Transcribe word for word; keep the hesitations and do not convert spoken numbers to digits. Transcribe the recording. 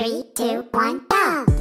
three, two, one, go!